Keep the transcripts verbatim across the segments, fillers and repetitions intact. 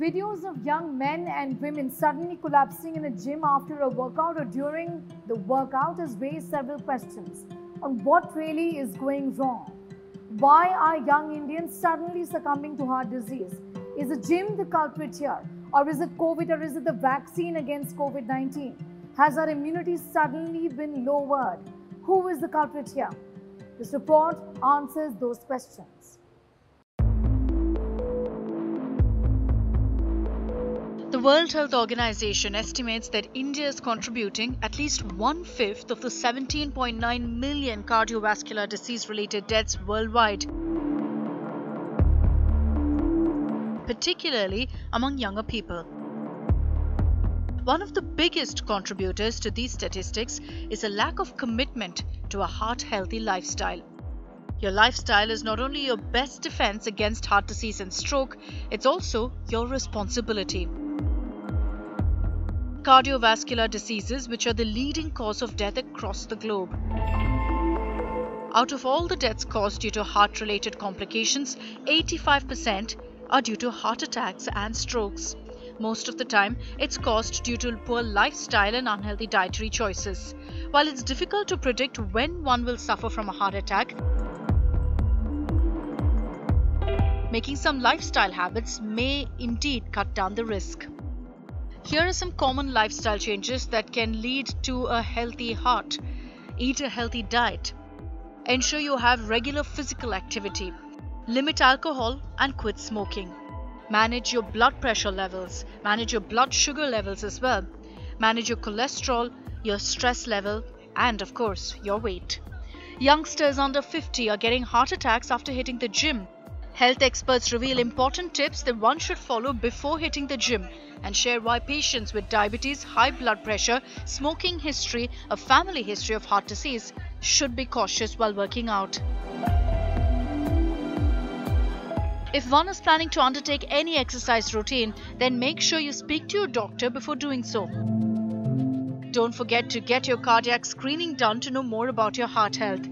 Videos of young men and women suddenly collapsing in a gym after a workout or during the workout has raised several questions on what really is going wrong. Why are young Indians suddenly succumbing to heart disease? Is the gym the culprit here? Or is it COVID, or is it the vaccine against COVID nineteen? Has our immunity suddenly been lowered? Who is the culprit here? This report answers those questions. The World Health Organization estimates that India is contributing at least one-fifth of the seventeen point nine million cardiovascular disease-related deaths worldwide, particularly among younger people. One of the biggest contributors to these statistics is a lack of commitment to a heart-healthy lifestyle. Your lifestyle is not only your best defense against heart disease and stroke, it's also your responsibility. Cardiovascular diseases, which are the leading cause of death across the globe. Out of all the deaths caused due to heart-related complications, eighty-five percent are due to heart attacks and strokes. Most of the time, it's caused due to poor lifestyle and unhealthy dietary choices. While it's difficult to predict when one will suffer from a heart attack, making some lifestyle habits may indeed cut down the risk. Here are some common lifestyle changes that can lead to a healthy heart. Eat a healthy diet. Ensure you have regular physical activity. Limit alcohol and quit smoking. Manage your blood pressure levels. Manage your blood sugar levels as well. Manage your cholesterol, your stress level, and of course, your weight. Youngsters under fifty are getting heart attacks after hitting the gym. Health experts reveal important tips that one should follow before hitting the gym and share why patients with diabetes, high blood pressure, smoking history, a family history of heart disease should be cautious while working out. If one is planning to undertake any exercise routine, then make sure you speak to your doctor before doing so. Don't forget to get your cardiac screening done to know more about your heart health.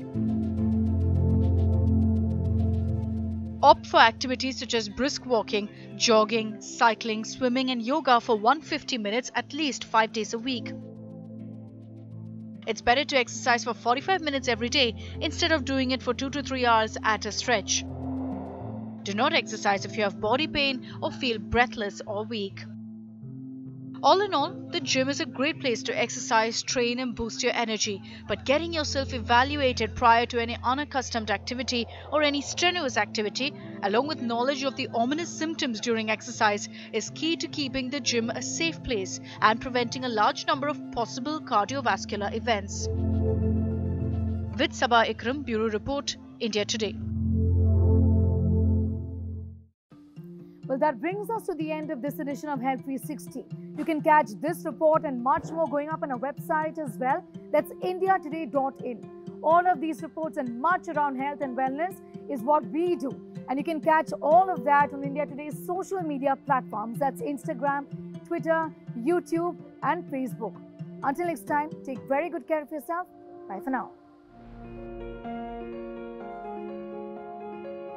Opt for activities such as brisk walking, jogging, cycling, swimming and yoga for one hundred fifty minutes at least five days a week. It's better to exercise for forty-five minutes every day instead of doing it for two to three hours at a stretch. Do not exercise if you have body pain or feel breathless or weak. All in all, the gym is a great place to exercise, train and boost your energy, but getting yourself evaluated prior to any unaccustomed activity or any strenuous activity, along with knowledge of the ominous symptoms during exercise, is key to keeping the gym a safe place and preventing a large number of possible cardiovascular events. With Saba Karim, Bureau Report, India Today. Well, that brings us to the end of this edition of Health three sixty. You can catch this report and much more going up on our website as well. That's india today dot in. All of these reports and much around health and wellness is what we do. And you can catch all of that on India Today's social media platforms. That's Instagram, Twitter, YouTube and Facebook. Until next time, take very good care of yourself. Bye for now.